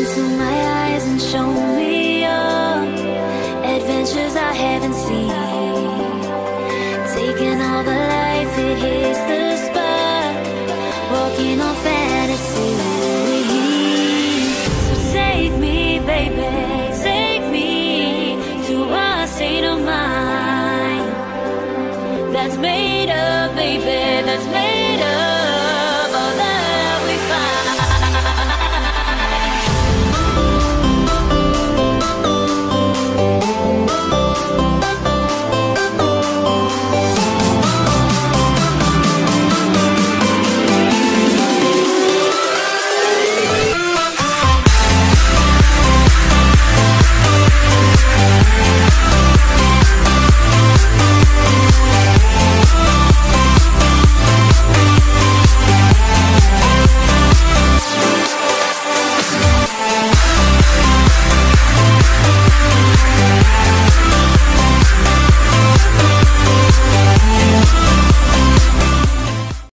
into my eyes and show me all adventures I haven't seen. Taking all the life, it hits the spot, walking on fantasy. So take me, baby, take me to a state of mind that's made of, baby, that's